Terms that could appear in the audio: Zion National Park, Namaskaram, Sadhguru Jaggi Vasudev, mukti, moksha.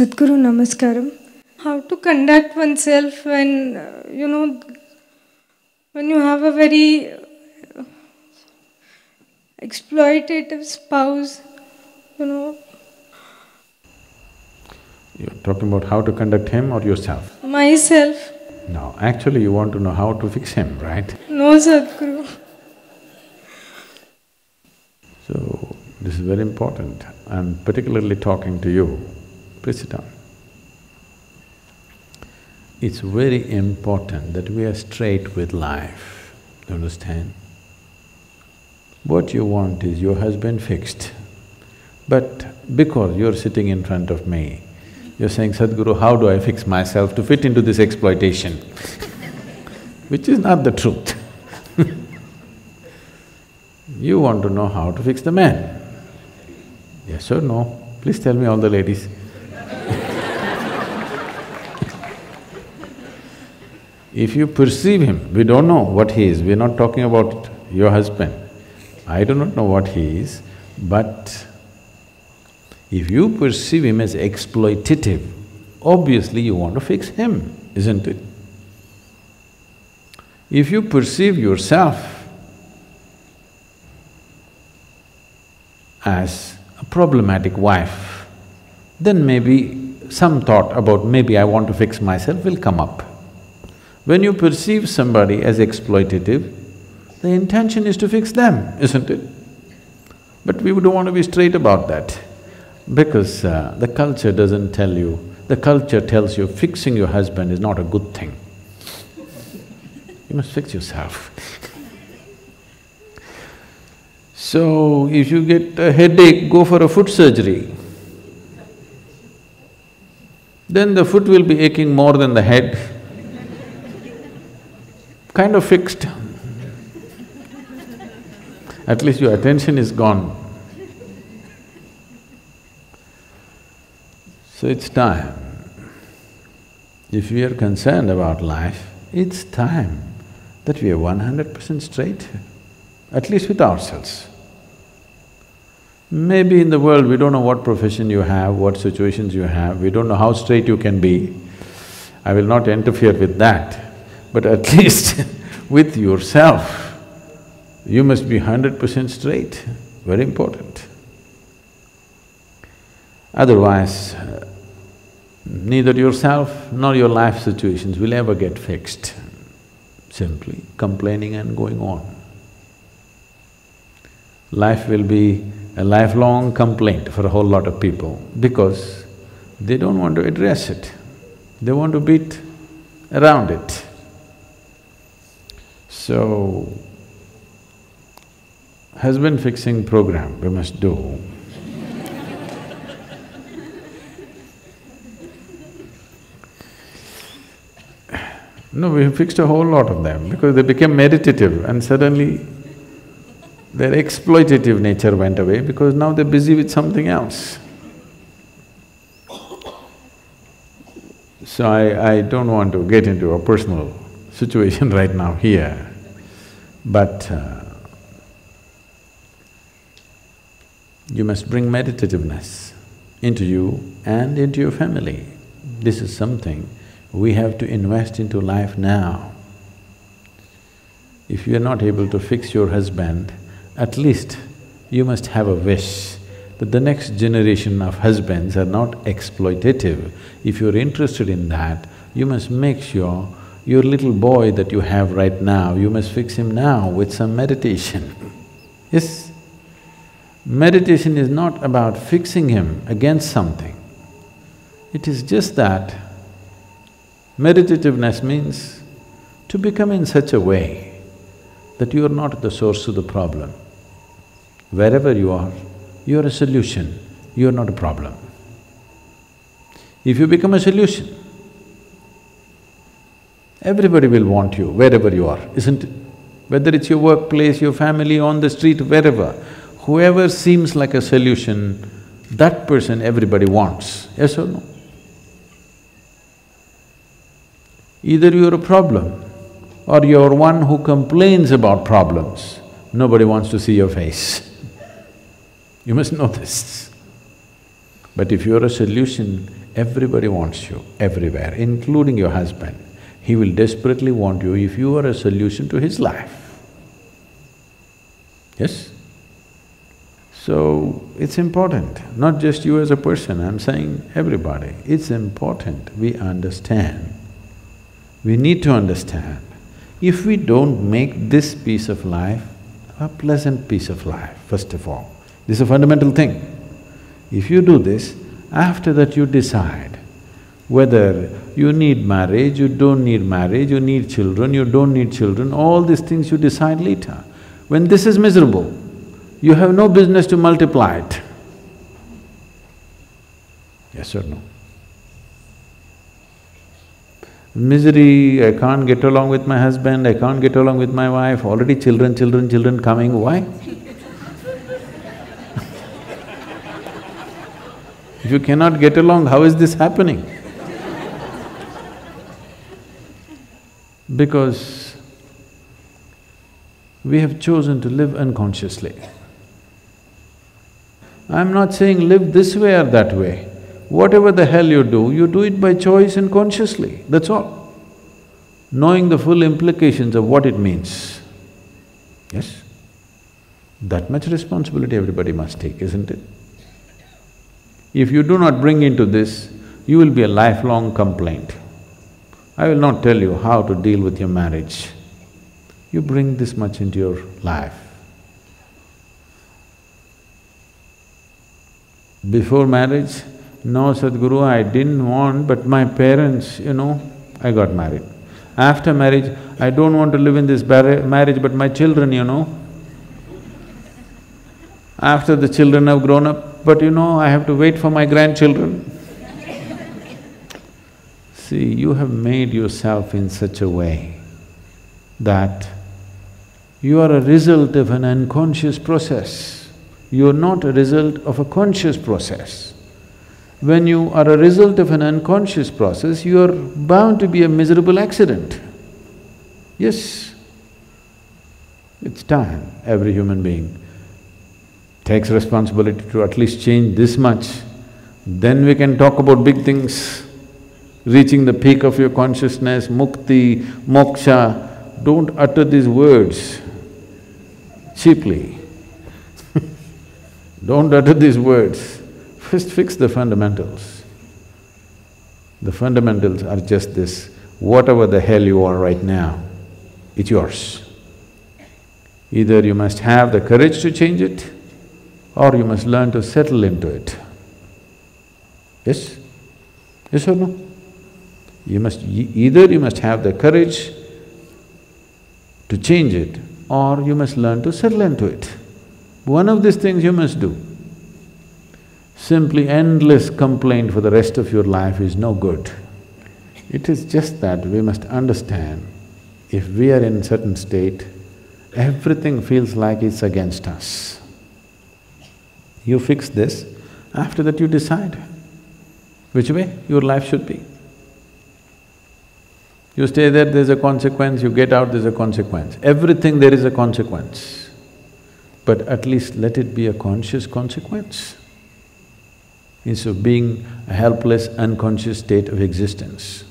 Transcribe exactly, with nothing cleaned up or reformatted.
Sadhguru Namaskaram. How to conduct oneself when, you know, when you have a very exploitative spouse, you know. You're talking about how to conduct him or yourself? Myself. No, actually you want to know how to fix him, right? No, Sadhguru. So, this is very important. I'm particularly talking to you. Please sit down. It's very important that we are straight with life, you understand? What you want is your husband fixed, but because you're sitting in front of me, you're saying, Sadhguru, how do I fix myself to fit into this exploitation? Which is not the truth. You want to know how to fix the man. Yes or no? Please tell me, all the ladies. If you perceive him, we don't know what he is, we're not talking about your husband. I do not know what he is, but if you perceive him as exploitative, obviously you want to fix him, isn't it? If you perceive yourself as a problematic wife, then maybe some thought about maybe I want to fix myself will come up. When you perceive somebody as exploitative, the intention is to fix them, isn't it? But we don't want to be straight about that, because uh, the culture doesn't tell you… the culture tells you fixing your husband is not a good thing. You must fix yourself. So, if you get a headache, go for a foot surgery. Then the foot will be aching more than the head. Kind of fixed. At least your attention is gone. So it's time. If we are concerned about life, it's time that we are one hundred percent straight, at least with ourselves. Maybe in the world we don't know what profession you have, what situations you have, we don't know how straight you can be. I will not interfere with that, but at least with yourself, you must be hundred percent straight, very important. Otherwise, neither yourself nor your life situations will ever get fixed, simply complaining and going on. Life will be a lifelong complaint for a whole lot of people because they don't want to address it, they want to beat around it. So, husband fixing program we must do. No, we have fixed a whole lot of them because they became meditative and suddenly their exploitative nature went away because now they're busy with something else. So I, I don't want to get into a personal situation right now here, but uh, you must bring meditativeness into you and into your family. This is something we have to invest into life now. If you are not able to fix your husband, at least you must have a wish that the next generation of husbands are not exploitative. If you're interested in that, you must make sure your little boy that you have right now, you must fix him now with some meditation. Yes? Meditation is not about fixing him against something. It is just that meditativeness means to become in such a way that you are not the source of the problem. Wherever you are, you are a solution, you are not a problem. If you become a solution, everybody will want you wherever you are, isn't it? Whether it's your workplace, your family, on the street, wherever. Whoever seems like a solution, that person everybody wants, yes or no? Either you're a problem or you're one who complains about problems, nobody wants to see your face. You must know this. But if you're a solution, Everybody wants you, everywhere, including your husband. He will desperately want you if you are a solution to his life. Yes? So, it's important, not just you as a person, I'm saying everybody. It's important we understand. We need to understand. If we don't make this piece of life a pleasant piece of life, first of all, this is a fundamental thing. If you do this, after that you decide whether you need marriage, you don't need marriage, you need children, you don't need children, all these things you decide later. When this is miserable, you have no business to multiply it. Yes or no? Misery, I can't get along with my husband, I can't get along with my wife, already children, children, children coming, why? If you cannot get along, how is this happening? Because we have chosen to live unconsciously. I'm not saying live this way or that way. Whatever the hell you do, you do it by choice and consciously, that's all. Knowing the full implications of what it means, yes? That much responsibility everybody must take, isn't it? If you do not bring into this, you will be a lifelong complaint. I will not tell you how to deal with your marriage. You bring this much into your life. Before marriage, no, Sadhguru, I didn't want, but my parents, you know, I got married. After marriage, I don't want to live in this marriage, but my children, you know. After the children have grown up, but you know, I have to wait for my grandchildren. See, you have made yourself in such a way that you are a result of an unconscious process. You are not a result of a conscious process. When you are a result of an unconscious process, you are bound to be a miserable accident. Yes. It's time every human being takes responsibility to at least change this much, then we can talk about big things. Reaching the peak of your consciousness, mukti, moksha, don't utter these words cheaply. Don't utter these words. First fix the fundamentals. The fundamentals are just this, whatever the hell you are right now, it's yours. Either you must have the courage to change it, or you must learn to settle into it. Yes? Yes or no? You must… either you must have the courage to change it, or you must learn to settle into it. One of these things you must do. Simply endless complaint for the rest of your life is no good. It is just that we must understand, if we are in a certain state, everything feels like it's against us. You fix this, after that you decide which way your life should be. You stay there, there's a consequence, you get out, there's a consequence. Everything there is a consequence, but at least let it be a conscious consequence, instead of being a helpless, unconscious state of existence.